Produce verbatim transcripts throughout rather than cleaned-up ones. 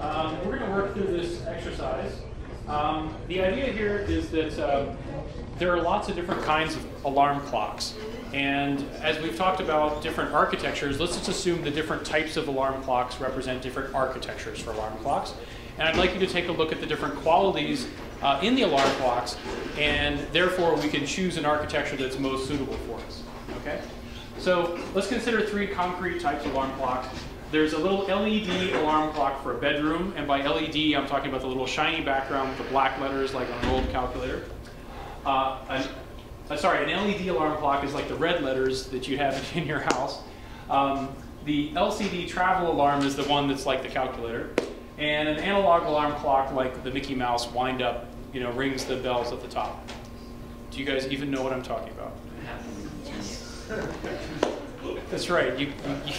Um, we're going to work through this exercise. Um, the idea here is that um, there are lots of different kinds of alarm clocks. And as we've talked about different architectures, let's just assume the different types of alarm clocks represent different architectures for alarm clocks. And I'd like you to take a look at the different qualities uh, in the alarm clocks, and therefore we can choose an architecture that's most suitable for us. Okay? So let's consider three concrete types of alarm clocks. There's a little L E D alarm clock for a bedroom, and by L E D I'm talking about the little shiny background with the black letters like on an old calculator. Uh, an, uh, sorry, an L E D alarm clock is like the red letters that you have in your house. Um, the L C D travel alarm is the one that's like the calculator, and an analog alarm clock like the Mickey Mouse wind-up, you know, rings the bells at the top. Do you guys even know what I'm talking about? Yes. That's right. You. you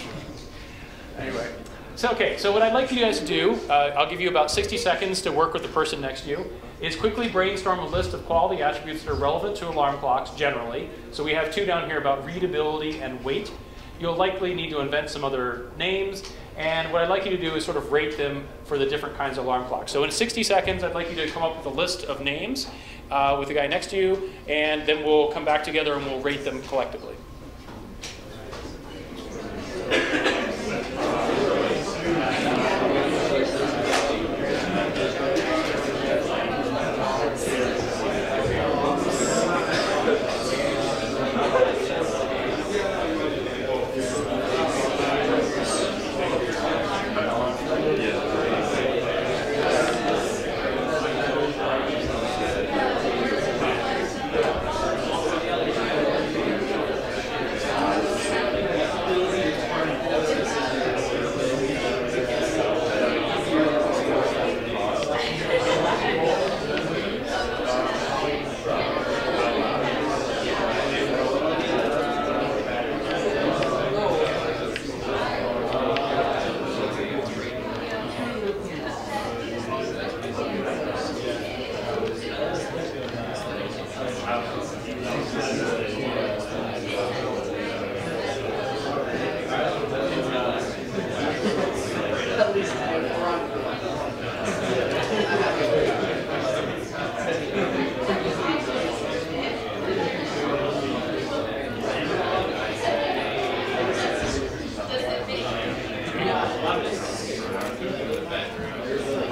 Anyway, so okay, so what I'd like you guys to do, uh, I'll give you about sixty seconds to work with the person next to you, is quickly brainstorm a list of quality attributes that are relevant to alarm clocks generally. So we have two down here about readability and weight. You'll likely need to invent some other names, and what I'd like you to do is sort of rate them for the different kinds of alarm clocks. So in sixty seconds, I'd like you to come up with a list of names uh, with the guy next to you, and then we'll come back together and we'll rate them collectively.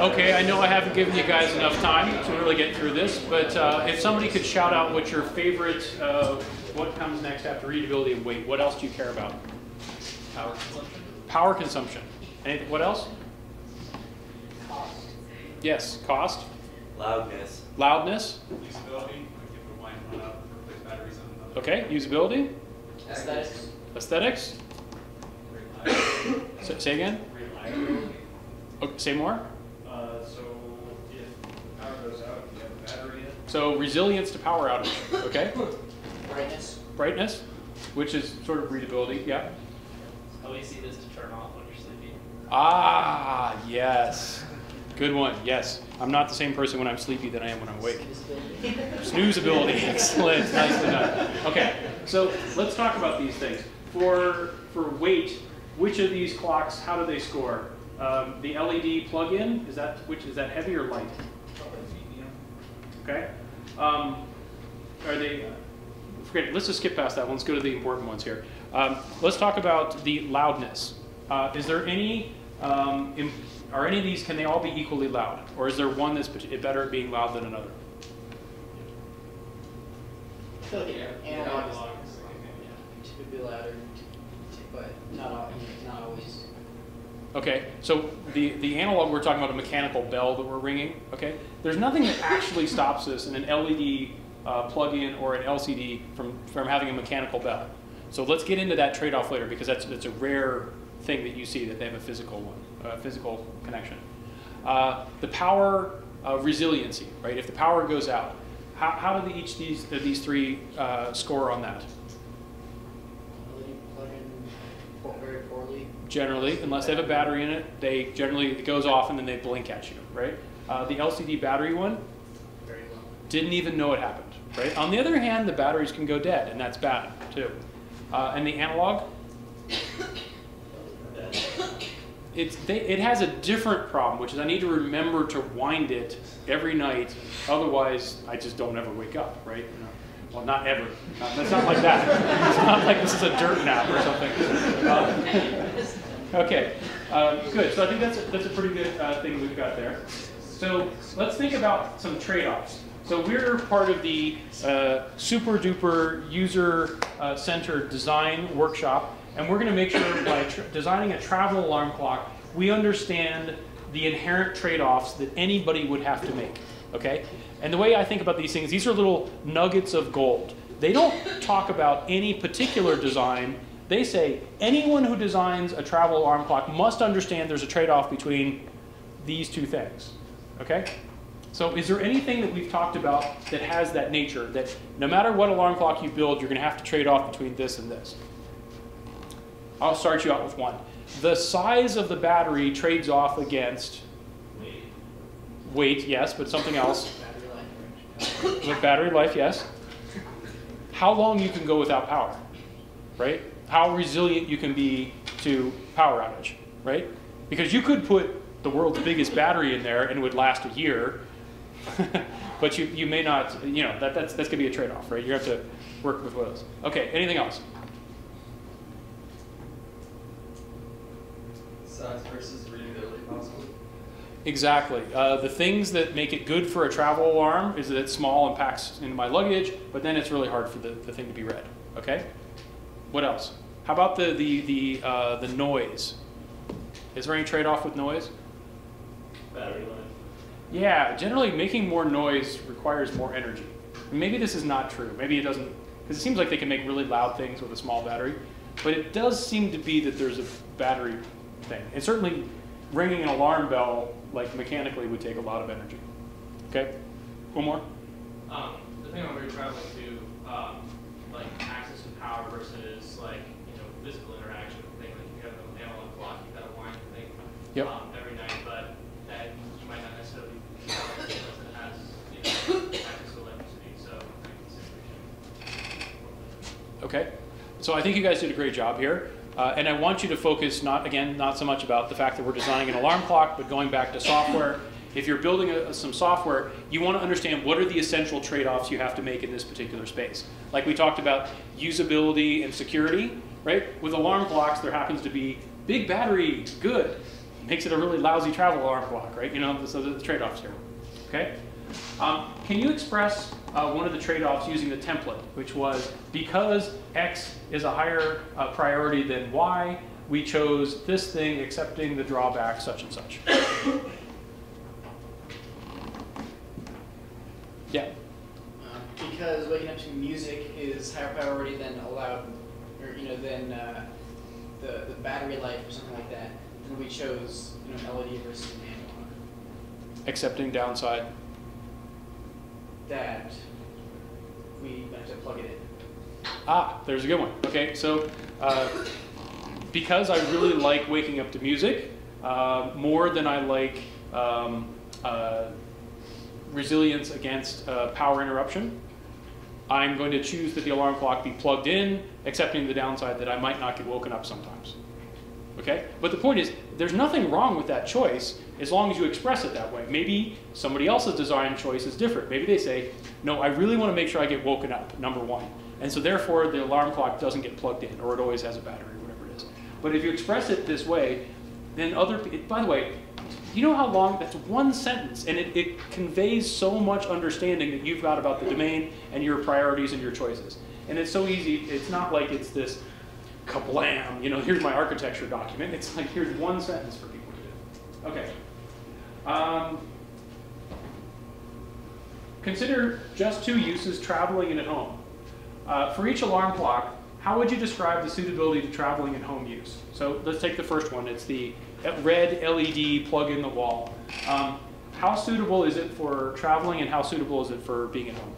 Okay, I know I haven't given you guys enough time to really get through this, but uh, if somebody could shout out what your favorite, uh, what comes next after readability and weight, what else do you care about? Power consumption. Power consumption. Anything, what else? Cost. Yes, cost. Loudness. Loudness. Usability. Okay, usability. Aesthetics. Aesthetics. Say, say again? Reliability. Okay, say more. So resilience to power outage, okay? Brightness. Brightness, which is sort of readability, yeah? How easy it is to turn off when you're sleeping. Ah, yes. Good one, yes. I'm not the same person when I'm sleepy than I am when I'm awake. Snoozeability, excellent, nicely done. Okay, so let's talk about these things. For, for weight, which of these clocks, how do they score? Um, the L E D plug-in, is that, which, is that heavy or light? Okay, um, are they, forget, let's just skip past that one, let's go to the important ones here. Um, let's talk about the loudness. Uh, is there any, um, are any of these, can they all be equally loud? Or is there one that's better at being loud than another? Yeah, analog is typically louder, but not always. Okay, so the, the analog, we're talking about a mechanical bell that we're ringing, okay? There's nothing that actually stops us in an L E D uh, plug-in or an L C D from, from having a mechanical bell. So let's get into that trade-off later, because that's, that's a rare thing that you see, that they have a physical one, a physical connection. Uh, the power uh, resiliency, right? If the power goes out, how, how do each of these, of these three uh, score on that? Generally, unless they have a battery in it, they generally, it goes off and then they blink at you, right? Uh, the L C D battery one, very well. Didn't even know it happened, right? On the other hand, the batteries can go dead, and that's bad, too. Uh, and the analog? It's, they, it has a different problem, which is I need to remember to wind it every night. Otherwise, I just don't ever wake up, right? You know? Well, not ever. Not, it's not like that. It's not like this is a dirt nap or something. Uh, okay, uh, good. So I think that's a, that's a pretty good uh, thing we've got there. So let's think about some trade-offs. So we're part of the uh, super duper user-centered uh, design workshop. And we're going to make sure by tra designing a travel alarm clock, we understand the inherent trade-offs that anybody would have to make, okay? And the way I think about these things, these are little nuggets of gold. They don't talk about any particular design. They say anyone who designs a travel alarm clock must understand there's a trade-off between these two things, okay? So is there anything that we've talked about that has that nature, that no matter what alarm clock you build, you're going to have to trade off between this and this? I'll start you out with one. The size of the battery trades off against weight, weight yes, but something else. Battery life. With battery life, yes. How long you can go without power, right? How resilient you can be to power outage, right? Because you could put the world's biggest battery in there and it would last a year, but you, you may not, you know, that, that's, that's going to be a trade-off, right? You have to work with those. Okay, anything else? Size versus readability, possibly. Exactly. Uh, the things that make it good for a travel alarm is that it's small and packs into my luggage, but then it's really hard for the, the thing to be read. Okay. What else? How about the the the uh, the noise? Is there any trade-off with noise? Battery life. Yeah. Generally, making more noise requires more energy. And maybe this is not true. Maybe it doesn't, because it seems like they can make really loud things with a small battery, but it does seem to be that there's a battery thing. And certainly ringing an alarm bell, like mechanically, would take a lot of energy. Okay? One more? Um, the thing when we were traveling to, um, like access to power versus like, you know, physical interaction thing, like you have an analog clock, you've got a wind thing yep. um, every night, but that you might not necessarily be power that has, you know, access to electricity. So I consideration. Okay. So I think you guys did a great job here. Uh, and I want you to focus, not again, not so much about the fact that we're designing an alarm clock, but going back to software. If you're building a, some software, you want to understand what are the essential trade-offs you have to make in this particular space. Like we talked about usability and security, right? With alarm clocks, there happens to be big battery, good. Makes it a really lousy travel alarm clock, right? You know, so the trade-offs here, okay? Um, can you express uh, one of the trade-offs using the template, which was because X is a higher uh, priority than Y, we chose this thing, accepting the drawback, such and such. Yeah. Uh, because waking up to music is higher priority than allowed, or you know, than uh, the the battery life or something like that, then we chose you know L E D versus analog. Accepting downside. That we meant to plug it in. Ah, there's a good one. Okay, so uh, because I really like waking up to music uh, more than I like um, uh, resilience against uh, power interruption, I'm going to choose that the alarm clock be plugged in, accepting the downside that I might not get woken up sometimes. Okay? But the point is, there's nothing wrong with that choice as long as you express it that way. Maybe somebody else's design choice is different. Maybe they say, no, I really want to make sure I get woken up, number one. And so therefore, the alarm clock doesn't get plugged in, or it always has a battery, or whatever it is. But if you express it this way, then other people, by the way, you know how long, that's one sentence, and it, it conveys so much understanding that you've got about the domain and your priorities and your choices. And it's so easy, it's not like it's this kablam, you know, here's my architecture document. It's like, here's one sentence for people to do. Okay. Um, consider just two uses, traveling and at home. Uh, for each alarm clock, how would you describe the suitability to traveling and home use? So let's take the first one. It's the red L E D plug in the wall. Um, how suitable is it for traveling and how suitable is it for being at home?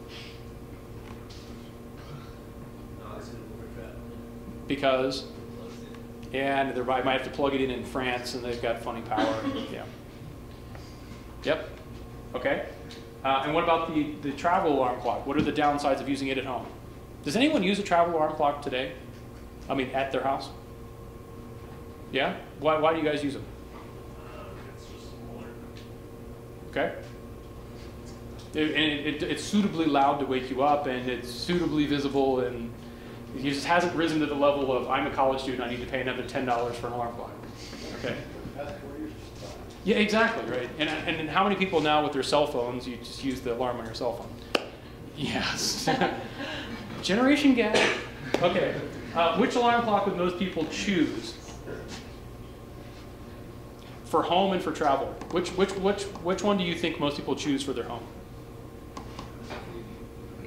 Because, and they might have to plug it in in France, and they've got funny power. Yeah. Yep. Okay. Uh, and what about the, the travel alarm clock? What are the downsides of using it at home? Does anyone use a travel alarm clock today? I mean, at their house? Yeah? Why, why do you guys use them? okay? It, and it, it, it's suitably loud to wake you up, and it's suitably visible, and it just hasn't risen to the level of, I'm a college student, I need to pay another ten dollars for an alarm clock, okay? Yeah, exactly, right? And, and, and how many people now with their cell phones, you just use the alarm on your cell phone? Yes. Generation gap. Okay, uh, which alarm clock would most people choose? For home and for travel, which which which which one do you think most people choose for their home?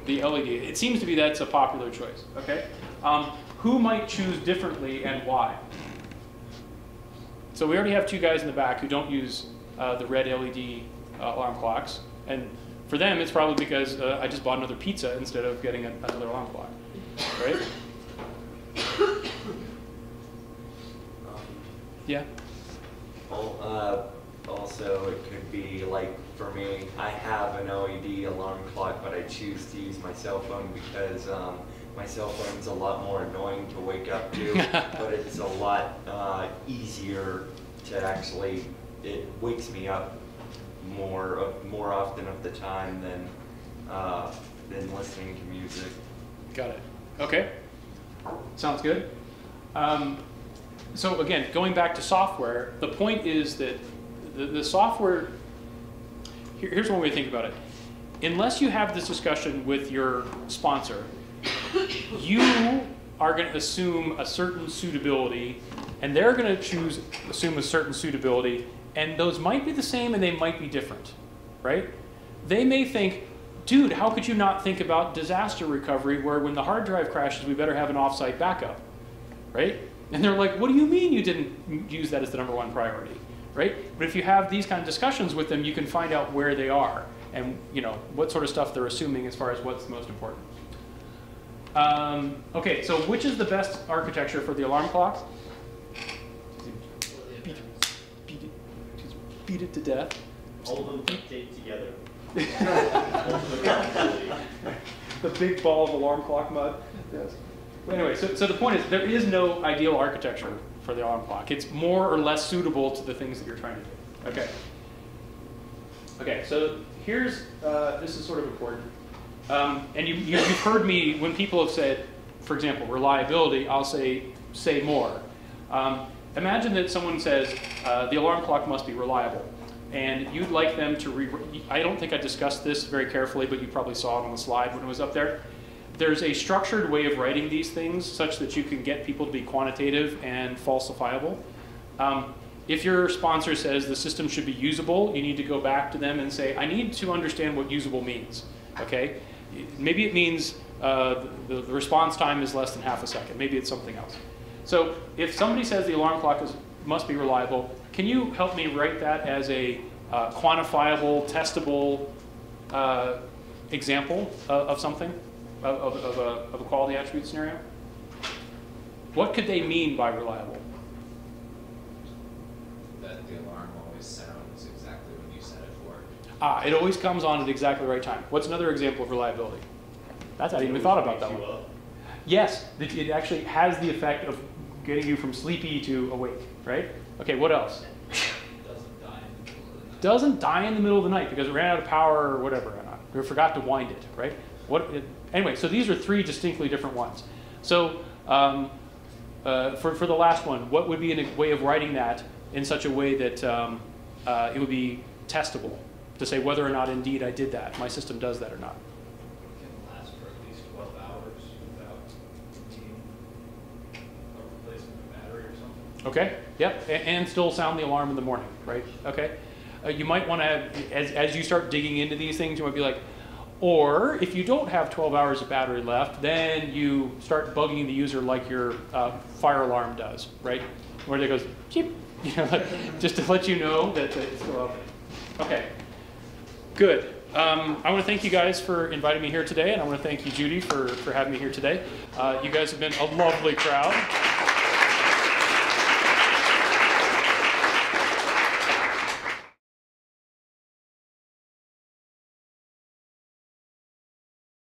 The L E D. It seems to be that's a popular choice. Okay, um, who might choose differently and why? So we already have two guys in the back who don't use uh, the red L E D uh, alarm clocks, and for them it's probably because uh, I just bought another pizza instead of getting a, another alarm clock, right? Yeah. Uh, also, it could be like for me, I have an L E D alarm clock, but I choose to use my cell phone because um, my cell phone's a lot more annoying to wake up to, but it's a lot uh, easier to actually, it wakes me up more uh, more often of the time than, uh, than listening to music. Got it. Okay. Sounds good. Um, So again, going back to software, the point is that the, the software, here, here's one way to think about it. Unless you have this discussion with your sponsor, you are going to assume a certain suitability, and they're going to choose, assume a certain suitability, and those might be the same and they might be different, right? They may think, dude, how could you not think about disaster recovery where when the hard drive crashes, we better have an offsite backup, right? And they're like, what do you mean you didn't use that as the number one priority, right? But if you have these kind of discussions with them, you can find out where they are and you know what sort of stuff they're assuming as far as what's most important. Um, okay, so which is the best architecture for the alarm clocks? Beat it, beat it, beat it to death. All of them date together. The big ball of alarm clock mud. Yes. Anyway, so, so the point is there is no ideal architecture for the alarm clock. It's more or less suitable to the things that you're trying to do. Okay. Okay, so here's, uh, this is sort of important. Um, and you, you, you've heard me, when people have said, for example, reliability, I'll say, say more. Um, imagine that someone says, uh, the alarm clock must be reliable. And you'd like them to, re I don't think I discussed this very carefully, but you probably saw it on the slide when it was up there. There's a structured way of writing these things such that you can get people to be quantitative and falsifiable. Um, if your sponsor says the system should be usable, you need to go back to them and say, I need to understand what usable means, okay? Maybe it means uh, the, the response time is less than half a second. Maybe it's something else. So if somebody says the alarm clock is, must be reliable, can you help me write that as a uh, quantifiable, testable uh, example of, of something? Of, of, a, of a quality attribute scenario? What could they mean by reliable? That the alarm always sounds exactly when you set it for it. Ah, it always comes on at exactly the right time. What's another example of reliability? That's, I didn't even thought about that one. Up. Yes, it actually has the effect of getting you from sleepy to awake, right? Okay, what else? Doesn't die in the middle of the night. Doesn't die in the middle of the night because it ran out of power or whatever, or not. We forgot to wind it, right? What, it, anyway, so these are three distinctly different ones. So um, uh, for, for the last one, what would be a way of writing that in such a way that um, uh, it would be testable to say whether or not indeed I did that, my system does that or not? It can last for at least twelve hours without needing a replacement of battery or something. Okay, yep, and, and still sound the alarm in the morning, right? Okay, uh, you might want to have, as, as you start digging into these things, you might be like, or if you don't have twelve hours of battery left, then you start bugging the user like your uh, fire alarm does, right? Where it goes, cheep, you know, just to let you know that it's still up. Okay, good. Um, I want to thank you guys for inviting me here today, and I want to thank you, Judy, for, for having me here today. Uh, you guys have been a lovely crowd.